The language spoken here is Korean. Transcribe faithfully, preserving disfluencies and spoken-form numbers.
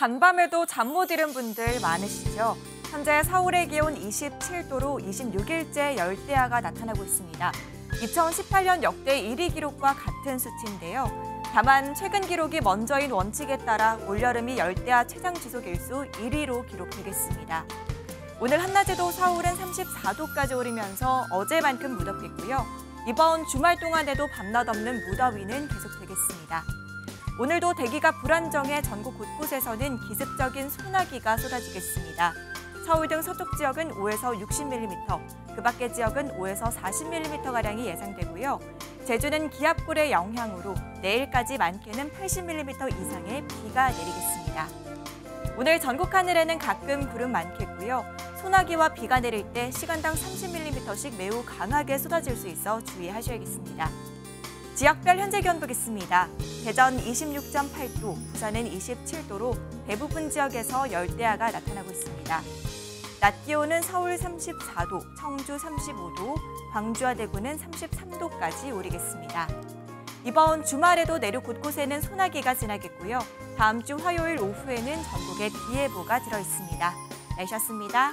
간밤에도 잠 못 이룬 분들 많으시죠? 현재 서울의 기온 이십칠 도로 이십육 일째 열대야가 나타나고 있습니다. 이천십팔 년 역대 일 위 기록과 같은 수치인데요. 다만 최근 기록이 먼저인 원칙에 따라 올여름이 열대야 최장 지속일수 일 위로 기록되겠습니다. 오늘 한낮에도 서울은 삼십사 도까지 오르면서 어제만큼 무덥겠고요. 이번 주말 동안에도 밤낮 없는 무더위는 계속되겠습니다. 오늘도 대기가 불안정해 전국 곳곳에서는 기습적인 소나기가 쏟아지겠습니다. 서울 등 서쪽 지역은 오에서 육십 밀리미터, 그 밖의 지역은 오에서 사십 밀리미터가량이 예상되고요. 제주는 기압골의 영향으로 내일까지 많게는 팔십 밀리미터 이상의 비가 내리겠습니다. 오늘 전국 하늘에는 가끔 구름 많겠고요. 소나기와 비가 내릴 때 시간당 삼십 밀리미터씩 매우 강하게 쏟아질 수 있어 주의하셔야겠습니다. 지역별 현재 기온 보겠습니다. 대전 이십육 점 팔 도, 부산은 이십칠 도로 대부분 지역에서 열대야가 나타나고 있습니다. 낮 기온은 서울 삼십사 도, 청주 삼십오 도, 광주와 대구는 삼십삼 도까지 오르겠습니다. 이번 주말에도 내륙 곳곳에는 소나기가 지나겠고요. 다음 주 화요일 오후에는 전국에 비 예보가 들어 있습니다. 날씨였습니다.